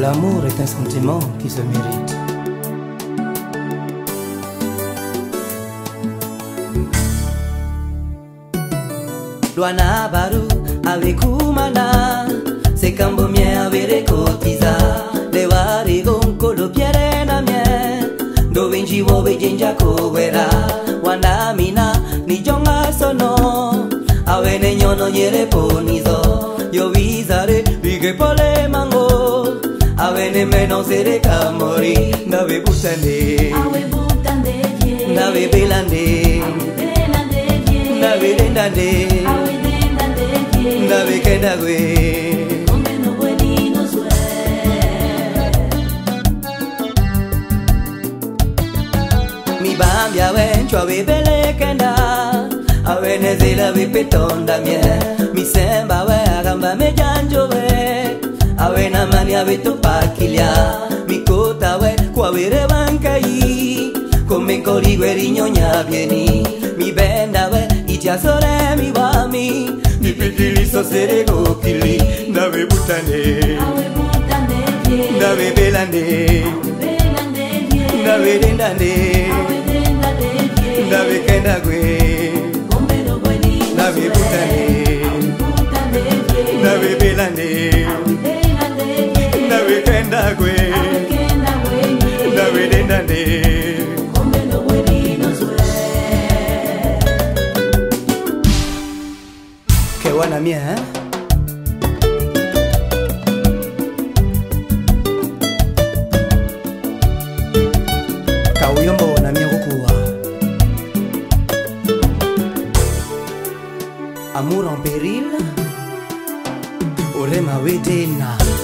L'amour est un sentiment qui se mérite. Luana baru awekumana sekambomye awerekotiza lewari gonkolo pierena mie dovenji wobejenja kowera wandamina nijonga sono awene nyono yereponizo yovizare vigepole mango awene meno serekamori ndabebutande ndabebelande ndabelendande la bequena güey, donde no buenino sué. Mi bambi avencho a bebele kenda, a Venezuela bepetón también. Mi semba we a gamba me janjo we, a Venamani a beto paquilia. Mi cota we cuavere bancaí, con mi corigueriño ya vieni. Mi benda we y ya sore mi bami. Ni pikili so sere kokili ndawe butane ndawe belande ndawe dendane ndawe kenda gwe ndawe butane ndawe belande ndawe kenda gwe ndawe dendane. Buena mía, ¿eh? Kauyombo na mía kukuwa. Amour en péril. Orema wetena.